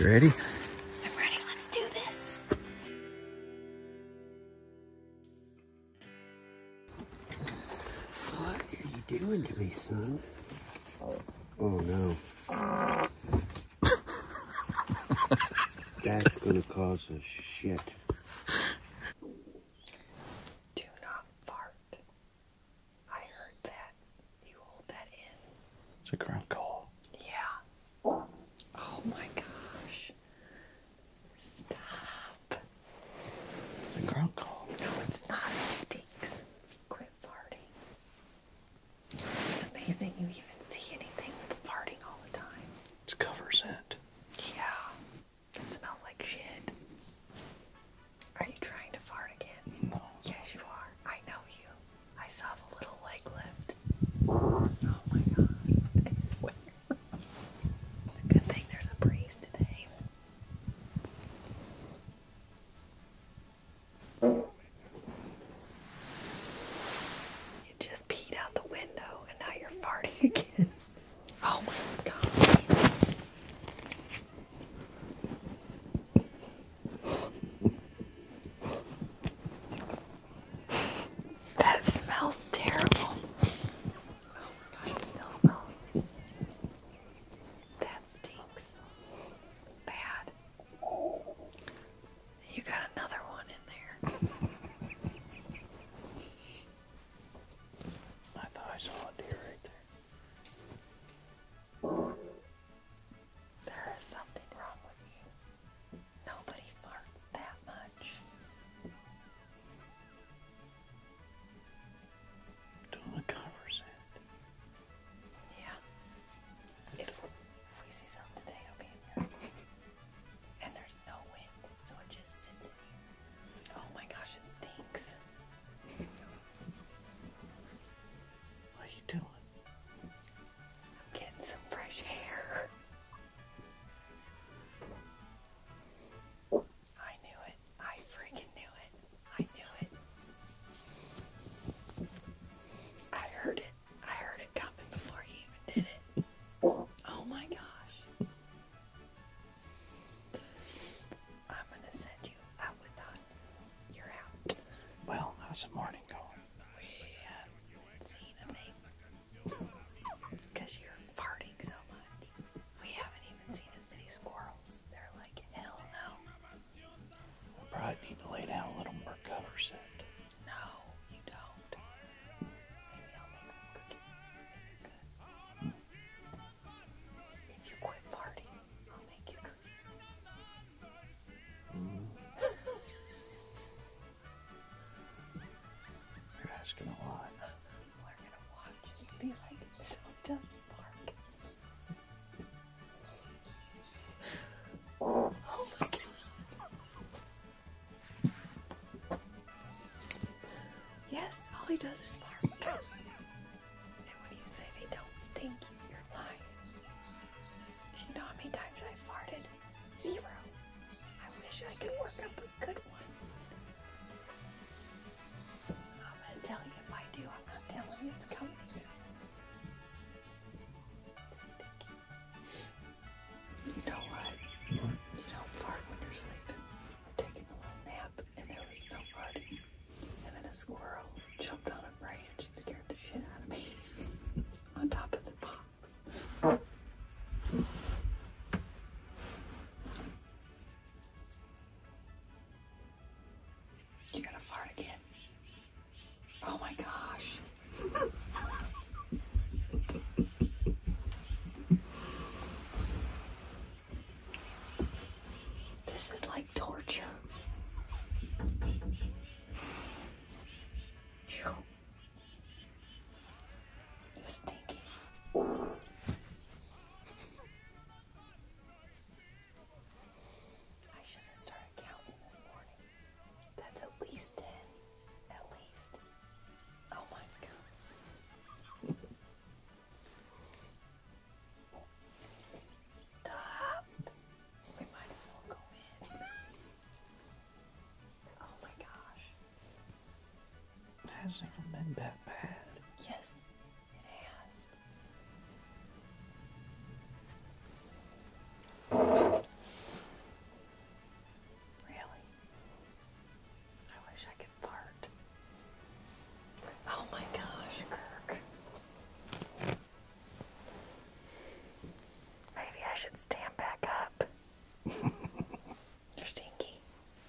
You ready? I'm ready. Let's do this. What are you doing to me, son? Oh no. That's gonna cause a shit. Do not fart. I heard that. You hold that in. It's a ground call. Yeah. Oh my gosh. Stop. It's a ground call. No, it's not. It stinks. Quit farting. It's amazing you even see anything with farting all the time. It covers it. Shit. Are you trying to fart again? No. Yes, you are. I know you. I saw the little leg lift. Oh my god. I swear. It's a good thing there's a breeze today. You just peed out the window and now you're farting again. Oh my god. Smells terrible. Oh my god, I'm still smelling. That stinks. Bad. You got another one in there. I thought I saw a deer right there. There is something wrong with you. Nobody farts that much. How's the morning going? We haven't seen a thing. Because you're farting so much. We haven't even seen as many squirrels. They're like, hell no. We'll probably need to lay down a little more cover set. No, you don't. Maybe I'll make some cookies. If you quit farting, I'll make you cookies. Gonna watch. People are gonna watch and be like, this does spark. Oh my god. Yes, all he does is bark. And when you say they don't stink, you're lying. You know how many times I farted? Zero. I wish I could work up a good one. Tell you if I do, I'm not telling you, it's coming. Sticky. You know what? You don't fart when you're sleeping. We're taking a little nap and there was no farting. And then a squirrel jumped on a branch and scared the shit out of me. On top of the box. You gotta fart again. Oh my gosh. This is like torture. Ew. You're stinky. I should have started counting this morning. That's at least 10. It hasn't even been that bad. Yes, it has. Congratulations, Dad.